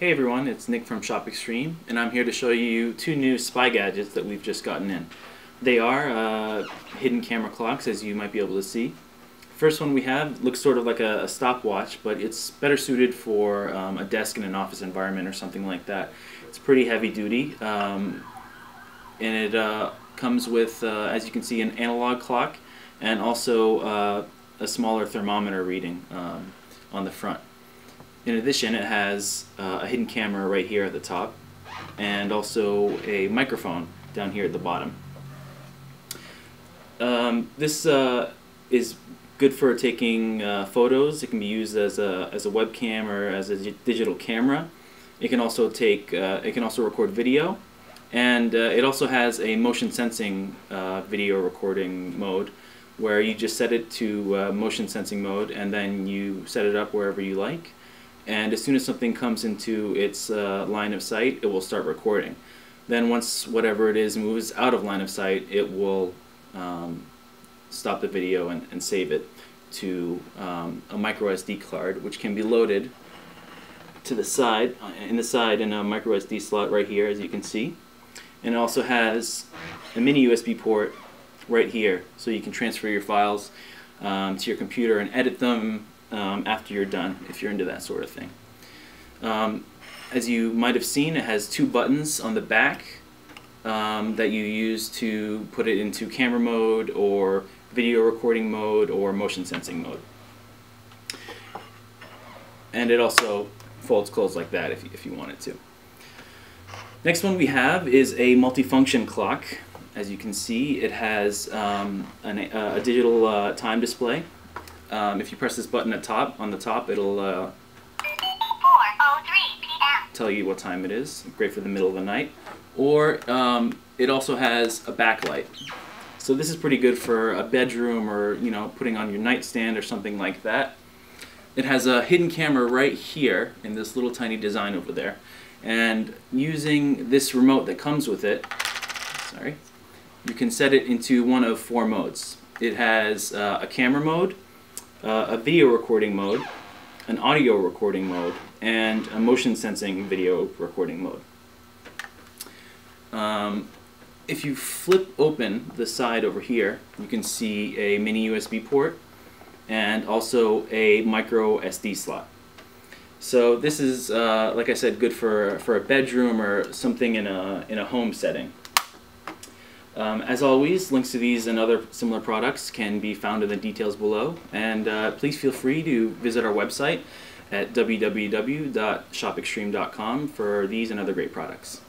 Hey everyone, it's Nick from ShopXtreme, and I'm here to show you two new spy gadgets that we've just gotten in. They are hidden camera clocks, as you might be able to see. First one we have looks sort of like a stopwatch, but it's better suited for a desk in an office environment or something like that. It's pretty heavy duty, and it comes with, as you can see, an analog clock and also a smaller thermometer reading on the front. In addition, it has a hidden camera right here at the top and also a microphone down here at the bottom. This is good for taking photos. It can be used as a webcam or as a digital camera. It can also record video, and it also has a motion sensing video recording mode, where you just set it to motion sensing mode and then you set it up wherever you like. And as soon as something comes into its line of sight, it will start recording. Then once whatever it is moves out of line of sight, it will stop the video and save it to a micro SD card, which can be loaded to the side, in a micro SD slot right here, as you can see. And it also has a mini USB port right here, so you can transfer your files to your computer and edit them after you're done, if you're into that sort of thing. As you might have seen, it has two buttons on the back that you use to put it into camera mode or video recording mode or motion sensing mode. And it also folds closed like that if you wanted to. Next one we have is a multifunction clock. As you can see, it has a digital time display. If you press this button at top, on the top, it'll tell you what time it is. Great for the middle of the night. Or it also has a backlight. So this is pretty good for a bedroom or, you know, putting on your nightstand or something like that. It has a hidden camera right here in this little tiny design over there. And using this remote that comes with it, sorry, you can set it into one of four modes. It has a camera mode, a video recording mode, an audio recording mode, and a motion sensing video recording mode. If you flip open the side over here, you can see a mini USB port and also a micro SD slot. So this is, like I said, good for a bedroom or something in a home setting. As always, links to these and other similar products can be found in the details below, and please feel free to visit our website at www.shopxtreme.com for these and other great products.